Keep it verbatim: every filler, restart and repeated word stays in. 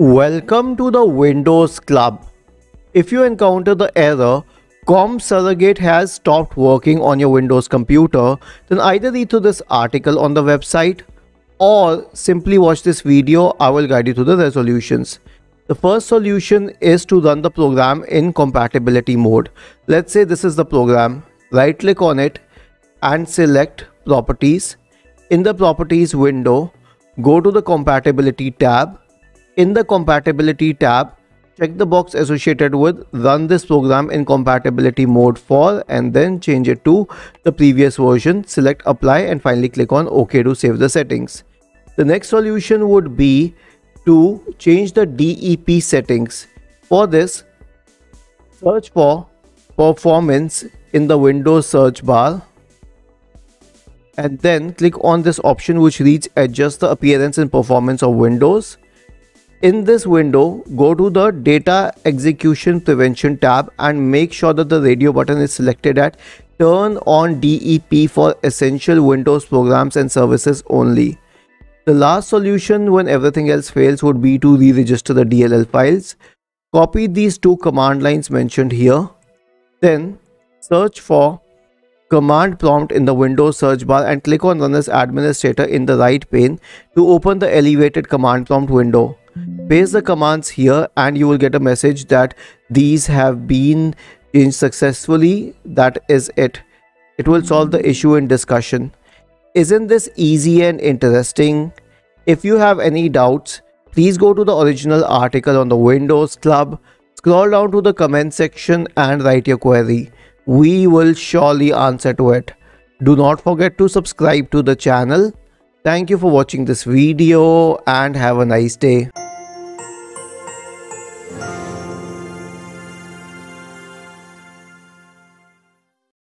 Welcome to the Windows Club. If you encounter the error C O M Surrogate has stopped working on your Windows computer, then either read through this article on the website or simply watch this video. I will guide you through the resolutions. The first solution is to run the program in compatibility mode. Let's say this is the program. Right click on it and select Properties. In the Properties window, go to the Compatibility tab. In the Compatibility tab, check the box associated with Run this program in compatibility mode for, and then change it to the previous version. Select Apply and finally click on OK to save the settings. The next solution would be to change the D E P settings. For this, search for Performance in the Windows search bar and then click on this option which reads Adjust the appearance and performance of Windows. In this window, go to the Data Execution Prevention tab and make sure that the radio button is selected at Turn on D E P for essential Windows programs and services only. The last solution when everything else fails would be to re-register the D L L files. Copy these two command lines mentioned here. Then search for Command Prompt in the Windows search bar and click on Run as Administrator in the right pane to open the elevated command prompt window. Paste the commands here and you will get a message that these have been changed successfully. That is it. It will solve the issue in discussion. Isn't this easy and interesting? If you have any doubts, please go to the original article on the Windows Club. Scroll down to the comment section and write your query. We will surely answer to it. Do not forget to subscribe to the channel. Thank you for watching this video and have a nice day.